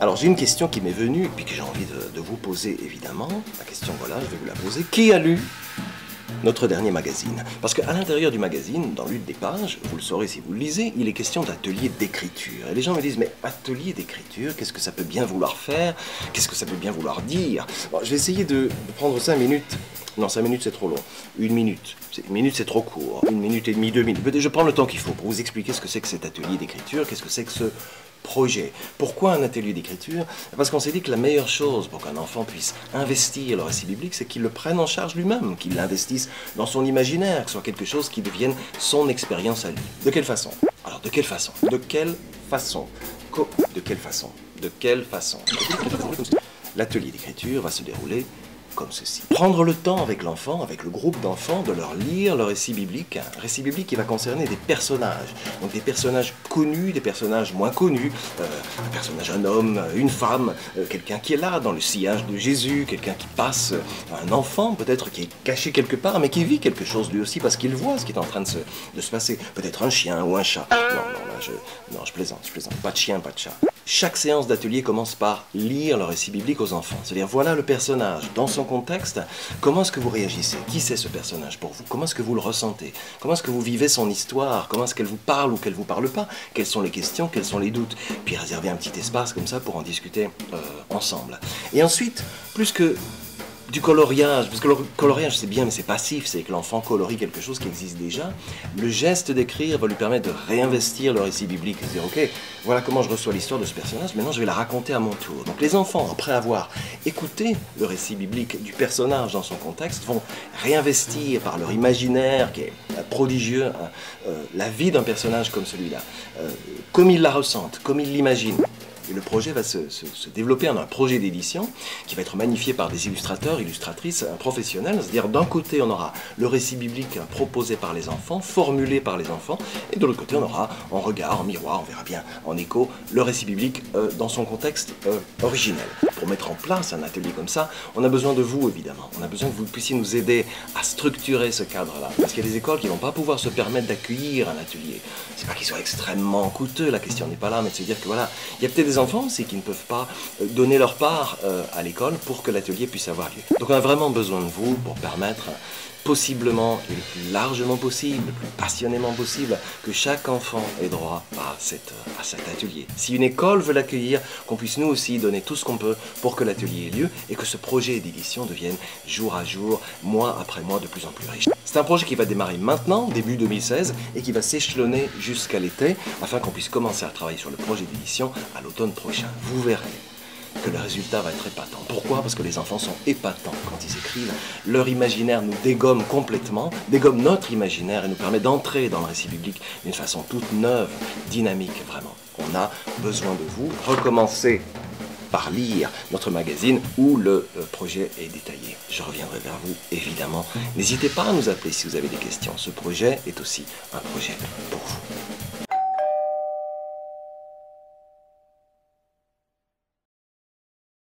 Alors j'ai une question qui m'est venue et puis que j'ai envie de vous poser évidemment. La question, voilà, je vais vous la poser. Qui a lu notre dernier magazine? Parce qu'à l'intérieur du magazine, dans l'une des pages, vous le saurez si vous le lisez, il est question d'atelier d'écriture. Et les gens me disent, mais atelier d'écriture, qu'est-ce que ça peut bien vouloir faire? Qu'est-ce que ça peut bien vouloir dire? Bon, je vais essayer de prendre 5 minutes. Non, 5 minutes c'est trop long. Une minute c'est trop court. 1 minute et demie, 2 minutes. Je prends le temps qu'il faut pour vous expliquer ce que c'est que cet atelier d'écriture, qu'est-ce que c'est que ce projet. Pourquoi un atelier d'écriture? Parce qu'on s'est dit que la meilleure chose pour qu'un enfant puisse investir le récit biblique, c'est qu'il le prenne en charge lui-même, qu'il l'investisse dans son imaginaire, que ce soit quelque chose qui devienne son expérience à lui. De quelle façon? Alors, de quelle façon? De quelle façon? De quelle façon? De quelle façon? L'atelier d'écriture va se dérouler comme ceci. Prendre le temps avec l'enfant, avec le groupe d'enfants, de leur lire le récit biblique. Un récit biblique qui va concerner des personnages. Donc des personnages connus, des personnages moins connus. Un personnage, un homme, une femme, quelqu'un qui est là dans le sillage de Jésus, quelqu'un qui passe, un enfant peut-être qui est caché quelque part mais qui vit quelque chose lui aussi parce qu'il voit ce qui est en train de se passer. Peut-être un chien ou un chat. Non, je plaisante, Pas de chien, pas de chat. Chaque séance d'atelier commence par lire le récit biblique aux enfants. C'est-à-dire, voilà le personnage dans son contexte, comment est-ce que vous réagissez? Qui c'est ce personnage pour vous? Comment est-ce que vous le ressentez? Comment est-ce que vous vivez son histoire? Comment est-ce qu'elle vous parle ou qu'elle vous parle pas? Quelles sont les questions? Quels sont les doutes? Puis réservez un petit espace comme ça pour en discuter ensemble. Et ensuite, plus que du coloriage, parce que le coloriage c'est bien mais c'est passif, c'est que l'enfant colorie quelque chose qui existe déjà, le geste d'écrire va lui permettre de réinvestir le récit biblique et de dire ok, voilà comment je reçois l'histoire de ce personnage, maintenant je vais la raconter à mon tour. Donc les enfants, après avoir écouté le récit biblique du personnage dans son contexte, vont réinvestir par leur imaginaire qui est prodigieux la vie d'un personnage comme celui-là, comme ils la ressentent, comme ils l'imaginent. Et le projet va se développer en un projet d'édition qui va être magnifié par des illustrateurs, illustratrices, professionnels. C'est-à-dire d'un côté on aura le récit biblique proposé par les enfants, formulé par les enfants, et de l'autre côté on aura en regard, en miroir, on verra bien en écho, le récit biblique dans son contexte originel. Pour mettre en place un atelier comme ça, on a besoin de vous évidemment, on a besoin que vous puissiez nous aider à structurer ce cadre-là. Parce qu'il y a des écoles qui ne vont pas pouvoir se permettre d'accueillir un atelier. C'est pas qu'il soit extrêmement coûteux, la question n'est pas là, mais de se dire que voilà, il y a peut-être des enfants, c'est qu'ils ne peuvent pas donner leur part à l'école pour que l'atelier puisse avoir lieu. Donc on a vraiment besoin de vous pour permettre possiblement et le plus largement possible, le plus passionnément possible, que chaque enfant ait droit à cet atelier. Si une école veut l'accueillir, qu'on puisse nous aussi donner tout ce qu'on peut pour que l'atelier ait lieu et que ce projet d'édition devienne jour à jour, mois après mois de plus en plus riche. C'est un projet qui va démarrer maintenant, début 2016, et qui va s'échelonner jusqu'à l'été afin qu'on puisse commencer à travailler sur le projet d'édition à l'automne prochain. Vous verrez que le résultat va être épatant. Pourquoi? Parce que les enfants sont épatants quand ils écrivent. Leur imaginaire nous dégomme complètement, dégomme notre imaginaire et nous permet d'entrer dans le récit biblique d'une façon toute neuve, dynamique, vraiment. On a besoin de vous. Recommencez par lire notre magazine où le projet est détaillé. Je reviendrai vers vous, évidemment. N'hésitez pas à nous appeler si vous avez des questions. Ce projet est aussi un projet pour vous.